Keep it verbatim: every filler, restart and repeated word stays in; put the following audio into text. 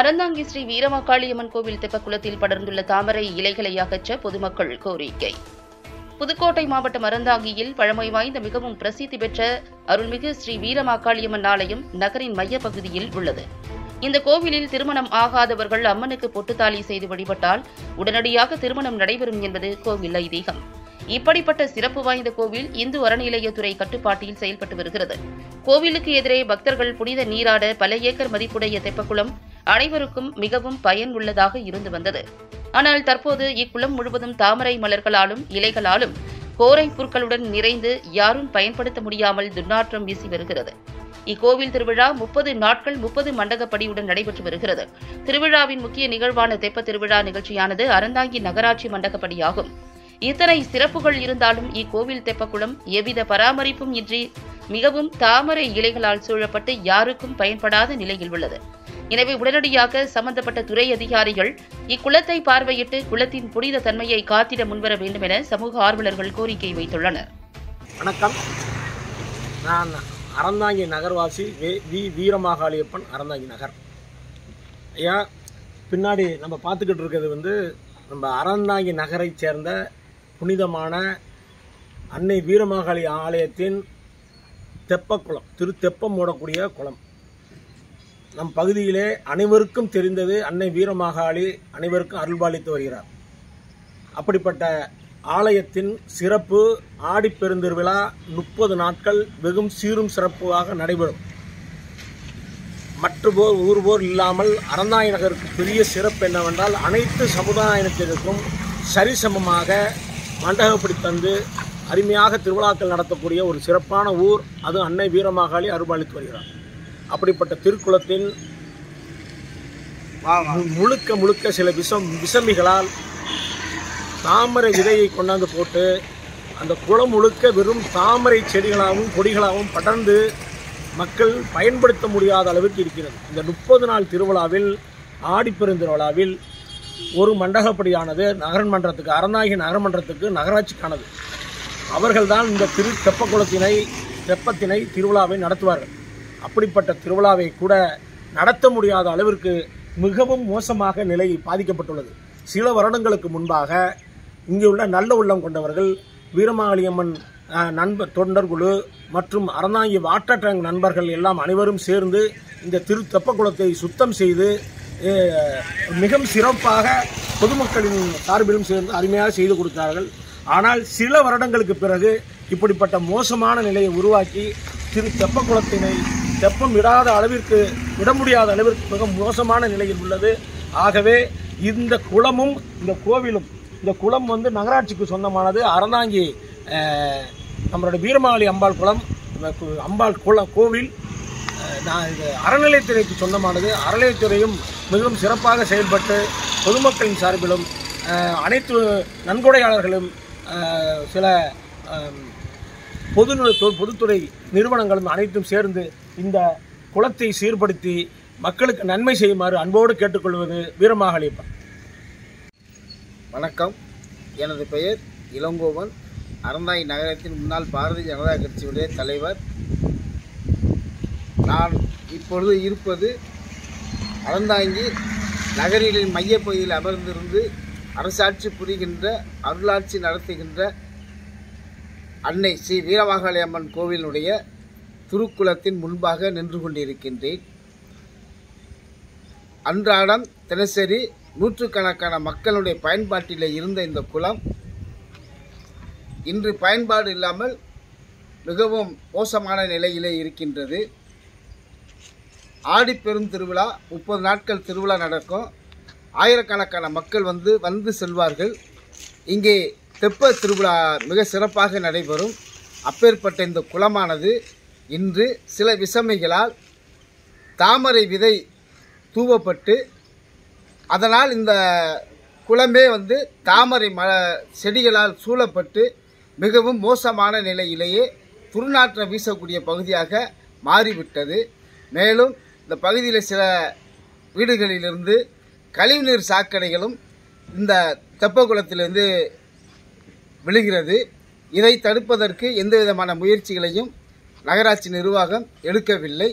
அறந்தாங்கி ஸ்ரீ வீரமாக்காளியம்மன் கோவில் தெப்பக்குளத்தில் படர்ந்துள்ள தாமரை இலைகளை அகற்ற பொதுமக்கள் கோரிக்கை. புதுக்கோட்டை மாவட்டம் அறந்தாங்கியில் பழமை வாய்ந்த மிகவும் பிரசித்தி பெற்ற அருள்மிகு ஸ்ரீ வீரமாக்காளியம்மன் ஆலயம் நகரின் மையப்பகுதியில் உள்ளது. இந்த கோவிலில் திருமணம் ஆகாதவர்கள் அம்மனுக்கு பொட்டுத்தாலி செய்து வழிபட்டால் உடனடியாக திருமணம் நடைபெறும் என்பது கோவில் ஐதீகம். இப்படிப்பட்ட சிறப்பு வாய்ந்த கோவில் இந்து அறநிலையத்துறை கட்டுப்பாட்டில் செயல்பட்டு வருகிறது. கோவிலுக்கு எதிரே பக்தர்கள் புனித நீராட பல ஏக்கர் மதிப்புடைய தெப்பக்குளம் அனைவருக்கும் மிகவும் பயனுள்ளதாக இருந்து வந்தது. ஆனால் தற்போது இக்குளம் முழுவதும் தாமரை மலர்களாலும் இலைகளாலும் கோரை புற்களுடன் நிறைந்து யாரும் பயன்படுத்த முடியாமல் துர்நாற்றம் வீசி வருகிறது. இக்கோவில் திருவிழா முப்பது நாட்கள் முப்பது மண்டகப்படியுடன் நடைபெற்று வருகிறது. திருவிழாவின் முக்கிய நிகழ்வான தெப்ப திருவிழா நிகழ்ச்சியானது அறந்தாங்கி நகராட்சி மண்டகப்படியாகும். இத்தனை சிறப்புகள் இருந்தாலும் இக்கோவில் தெப்பக்குளம் எவ்வித பராமரிப்பும் இன்றி மிகவும் தாமரை இலைகளால் சூழப்பட்டு யாருக்கும் பயன்படாத நிலையில் உள்ளது. எனவே உடனடியாக சம்பந்தப்பட்ட துறை அதிகாரிகள் இக்குளத்தை பார்வையிட்டு குளத்தின் புனித தன்மையை காத்திட முன்வர வேண்டும் என சமூக ஆர்வலர்கள் கோரிக்கை வைத்துள்ளனர். வணக்கம், நான் அறந்தாங்கி நகர்வாசி வி வீரமாகாளியப்பன், அறந்தாங்கி நகர். ஏன் பின்னாடி நம்ம பார்த்துக்கிட்டு இருக்கிறது வந்து நம்ம அறந்தாங்கி நகரை சேர்ந்த புனிதமான அன்னை வீரமாகாளி ஆலயத்தின் தெப்பக்குளம், திரு தெப்பம் மூடக்கூடிய குளம். நம் பகுதியிலே அனைவருக்கும் தெரிந்தது அன்னை வீரமாகாளி அனைவருக்கும் அருள்பாலித்து வருகிறார். அப்படிப்பட்ட ஆலயத்தின் சிறப்பு ஆடிப்பெருந்திருவிழா முப்பது நாட்கள் வெகும் சீரும் சிறப்புவாக நடைபெறும். மற்ற போர் ஊர் போர் இல்லாமல் அறந்தாங்கி நகருக்கு பெரிய சிறப்பு என்னவென்றால் அனைத்து சமுதாயத்தினருக்கும் சரிசமமாக மண்டகப்படி தந்து அருமையாக திருவிழாக்கள் நடத்தக்கூடிய ஒரு சிறப்பான ஊர் அது அன்னை வீரமாகாளி அருள்பாலித்து வருகிறார். அப்படிப்பட்ட திருக்குளத்தின் முழுக்க முழுக்க சில விஷம் விஷமிகளால் தாமரை விதையை கொண்டாந்து போட்டு அந்த குளம் முழுக்க வெறும் தாமரை செடிகளாகவும் கொடிகளாகவும் படர்ந்து மக்கள் பயன்படுத்த முடியாத அளவுக்கு இருக்கிறது. இந்த முப்பது நாள் திருவிழாவில் ஆடிப்பெருந்திருவிழாவில் ஒரு மண்டகப்படியானது நகர்மன்றத்துக்கு அறந்தாங்கி நகர்மன்றத்துக்கு நகராட்சிக்கானது. அவர்கள்தான் இந்த திரு தெப்பக்குளத்தினை தெப்பத்தினை திருவிழாவை நடத்துவார்கள். அப்படிப்பட்ட திருவிழாவை கூட நடத்த முடியாத அளவிற்கு மிகவும் மோசமாக நிலை பாதிக்கப்பட்டுள்ளது. சில வருடங்களுக்கு முன்பாக இங்கே உள்ள நல்ல உள்ளம் கொண்டவர்கள் வீரமாகாளியம்மன் நண்பர் தொண்டர்குழு மற்றும் அறந்தாங்கி வாட்டர் டேங்க் நண்பர்கள் எல்லாம் அனைவரும் சேர்ந்து இந்த திரு தெப்பக்குளத்தை சுத்தம் செய்து மிகவும் சிறப்பாக பொதுமக்களின் சார்பிலும் சேர்ந்து அருமையாக செய்து கொடுத்தார்கள். ஆனால் சில வருடங்களுக்கு பிறகு இப்படிப்பட்ட மோசமான நிலையை உருவாக்கி திரு தெப்பக்குளத்தினை தெப்பம் இடாத அளவிற்கு விட முடியாத அளவிற்கு மிக மோசமான நிலையில் உள்ளது. ஆகவே இந்த குளமும் இந்த கோவிலும், இந்த குளம் வந்து நகராட்சிக்கு சொந்தமானது. அறந்தாங்கி நம்மளோட வீரமாகாளி அம்பாள் குளம் அம்பாள் குளம் கோவில் நான் இது அறநிலையத்துறைக்கு சொந்தமானது. அறநிலையத்துறையும் மிகவும் சிறப்பாக செயல்பட்டு பொதுமக்களின் சார்பிலும் அனைத்து நன்கொடையாளர்களும் சில பொது பொதுத்துறை நிறுவனங்களும் அனைத்தும் சேர்ந்து இந்த குளத்தை சீர்படுத்தி மக்களுக்கு நன்மை செய்யுமாறு அன்போடு கேட்டுக்கொள்வது வீரமாகாளி. வணக்கம், எனது பெயர் இளங்கோவன், அறந்தாங்கி நகரத்தின் முன்னாள் பாரதிய ஜனதா கட்சியுடைய தலைவர். நான் இப்பொழுது இருப்பது அறந்தாங்கி நகரின் மையப்பகுதியில் அமர்ந்திருந்து அரசாட்சி புரிகின்ற அருளாட்சி நடத்துகின்ற அன்னை ஸ்ரீ வீரமாகாளி அம்மன் கோவிலுடைய திருக்குளத்தின் முன்பாக நின்று கொண்டிருக்கின்றேன். அன்றாடம் தினசரி நூற்றுக்கணக்கான மக்களுடைய பயன்பாட்டில் இருந்த இந்த குளம் இன்று பயன்பாடு இல்லாமல் மிகவும் மோசமான நிலையிலே இருக்கின்றது. ஆடிப்பெரும் திருவிழா முப்பது நாட்கள் திருவிழா நடக்கும். ஆயிரக்கணக்கான மக்கள் வந்து வந்து செல்வார்கள். இங்கே தெப்ப திருவிழா மிக சிறப்பாக நடைபெறும். அப்பேற்பட்ட இந்த குளமானது இன்று சில விஷமிகளால் தாமரை விதை தூவப்பட்டு அதனால் இந்த குளமே வந்து தாமரை ம செடிகளால் சூழப்பட்டு மிகவும் மோசமான நிலையிலேயே துர்நாற்றம் வீசக்கூடிய பகுதியாக மாறிவிட்டது. மேலும் இந்த பகுதியில் சில வீடுகளிலிருந்து கழிவுநீர் சாக்கடைகளும் இந்த தெப்பக்குளத்திலிருந்து விழுகிறது. இதை தடுப்பதற்கு எந்த விதமான முயற்சிகளையும் நகராட்சி நிர்வாகம் எடுக்கவில்லை.